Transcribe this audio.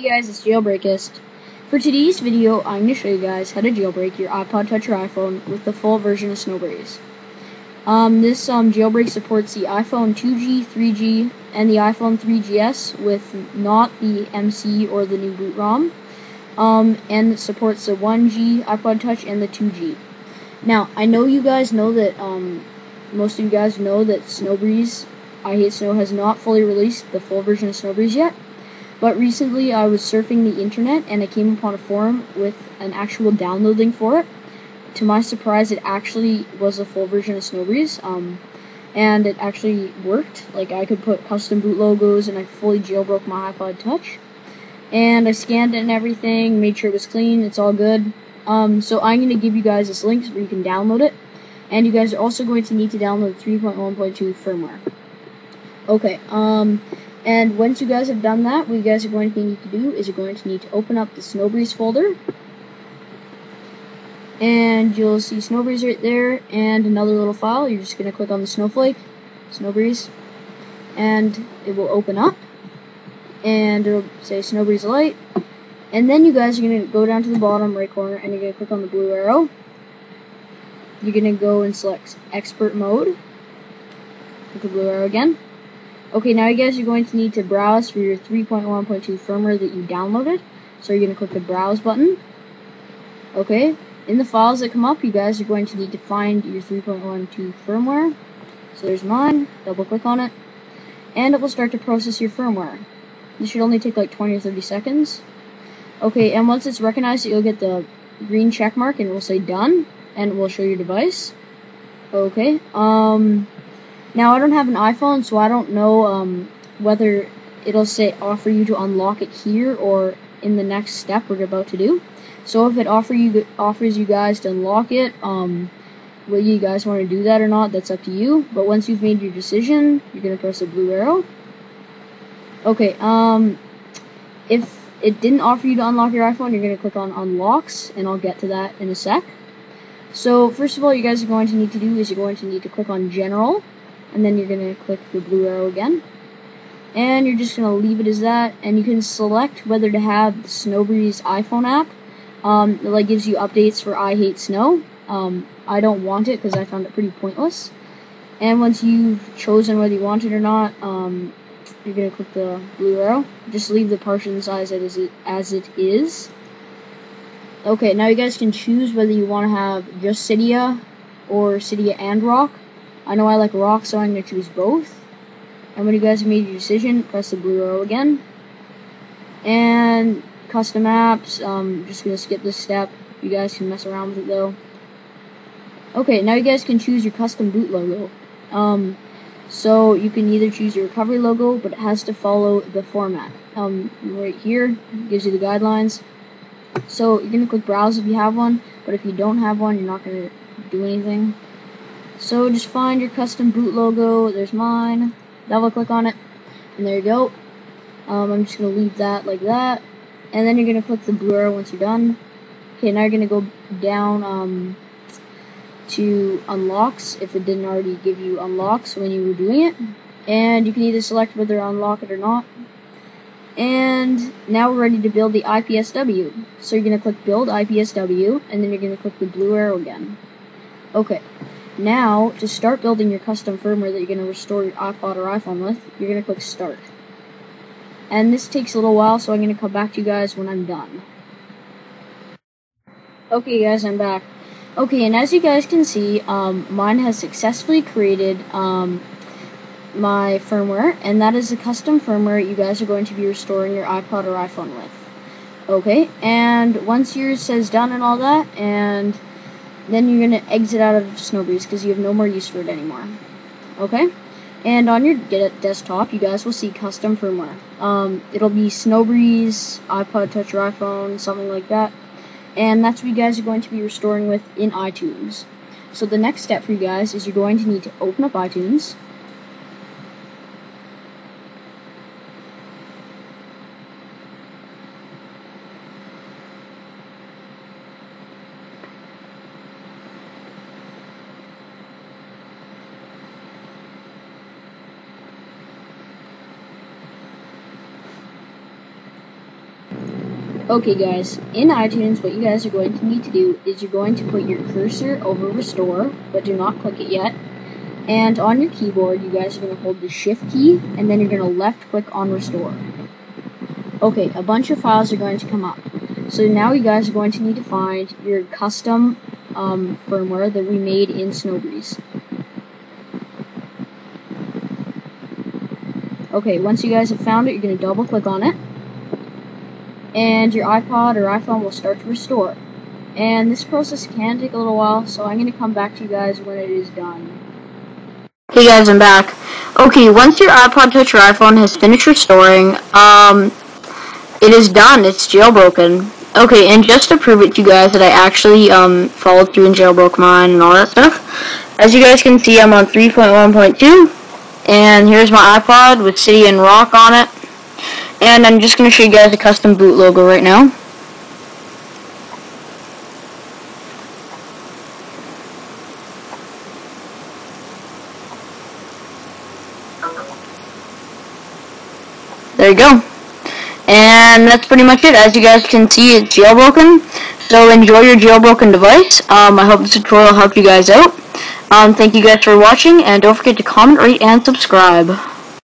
Hey guys, it's Jailbreakist. For today's video, I'm going to show you guys how to jailbreak your iPod Touch or iPhone with the full version of Sn0wbreeze. This jailbreak supports the iPhone 2G, 3G, and the iPhone 3GS with not the MC or the new boot ROM. And it supports the 1G iPod Touch and the 2G. Now, I know you guys know that, most of you guys know that Sn0wbreeze, I Hate Snow, has not fully released the full version of Sn0wbreeze yet. But recently I was surfing the internet and I came upon a forum with an actual download link for it. To my surprise, it actually was a full version of Sn0wbreeze, and it actually worked. Like, I could put custom boot logos and I fully jailbroke my iPod Touch. And I scanned it and everything, made sure it was clean, it's all good. So I'm going to give you guys this link where you can download it. And you guys are also going to need to download 3.1.2 firmware. Okay, and once you guys have done that, what you guys are going to need to do is you're going to need to open up the Sn0wbreeze folder. And you'll see Sn0wbreeze right there and another little file. You're just going to click on the snowflake, Sn0wbreeze, and it will open up. And it'll say Sn0wbreeze Lite. And then you guys are going to go down to the bottom right corner and you're going to click on the blue arrow. You're going to go and select expert mode. Click the blue arrow again. Okay, now you guys are going to need to browse for your 3.1.2 firmware that you downloaded. So you're going to click the browse button. Okay, in the files that come up, you guys are going to need to find your 3.1.2 firmware. So there's mine, double click on it, and it will start to process your firmware. This should only take like 20 or 30 seconds. Okay, and once it's recognized, you'll get the green check mark and it will say done, and it will show your device. Okay, now, I don't have an iPhone, so I don't know whether it'll say offer you to unlock it here or in the next step we're about to do. So if it offers you guys to unlock it, whether you guys want to do that or not, that's up to you. But once you've made your decision, you're going to press the blue arrow. Okay, if it didn't offer you to unlock your iPhone, you're going to click on unlocks, and I'll get to that in a sec. So first of all, you guys are going to need to do is you're going to need to click on general. And then you're going to click the blue arrow again. And you're just going to leave it as that. And you can select whether to have the Sn0wbreeze iPhone app. It like gives you updates for I Hate Snow. I don't want it because I found it pretty pointless. And once you've chosen whether you want it or not, you're going to click the blue arrow. Just leave the partition size as it is. Okay, now you guys can choose whether you want to have just Cydia or Cydia and Rock. I know I like Rock, so I'm going to choose both. And when you guys have made your decision, press the blue arrow again. And custom apps, just going to skip this step. You guys can mess around with it, though. Okay, now you guys can choose your custom boot logo. So you can either choose your recovery logo, but it has to follow the format. Right here, gives you the guidelines. So you're going to click browse if you have one, but if you don't have one, you're not going to do anything. So just find your custom boot logo, there's mine, double click on it, and there you go. I'm just going to leave that like that, and then you're going to click the blue arrow once you're done. Okay, now you're going to go down to unlocks, if it didn't already give you unlocks when you were doing it. And you can either select whether to unlock it or not. And now we're ready to build the IPSW. So you're going to click build IPSW, and then you're going to click the blue arrow again. Okay. Now, to start building your custom firmware that you're going to restore your iPod or iPhone with, you're going to click Start. And this takes a little while, so I'm going to come back to you guys when I'm done. Okay, guys, I'm back. Okay, and as you guys can see, mine has successfully created my firmware, and that is the custom firmware you guys are going to be restoring your iPod or iPhone with. Okay, and once yours says done and all that, and then you're going to exit out of Sn0wbreeze because you have no more use for it anymore. Okay? And on your desktop, you guys will see custom firmware. It'll be Sn0wbreeze, iPod Touch or iPhone, something like that. And that's what you guys are going to be restoring with in iTunes. So the next step for you guys is you're going to need to open up iTunes. Okay guys, in iTunes what you guys are going to need to do is you're going to put your cursor over restore, but do not click it yet. And on your keyboard you guys are going to hold the shift key and then you're going to left click on restore. Okay, a bunch of files are going to come up. So now you guys are going to need to find your custom firmware that we made in Sn0wbreeze. Okay, once you guys have found it, you're going to double click on it. And your iPod or iPhone will start to restore. And this process can take a little while, so I'm going to come back to you guys when it is done. Hey guys, I'm back. Okay, once your iPod Touch or iPhone has finished restoring, it is done. It's jailbroken. Okay, and just to prove it to you guys that I actually followed through and jailbroke mine and all that stuff, as you guys can see, I'm on 3.1.2, and here's my iPod with Cydia and Rock on it. And I'm just going to show you guys the custom boot logo right now. There you go. And that's pretty much it. As you guys can see, it's jailbroken. So enjoy your jailbroken device. I hope this tutorial helped you guys out. Thank you guys for watching, and don't forget to comment, rate, and subscribe.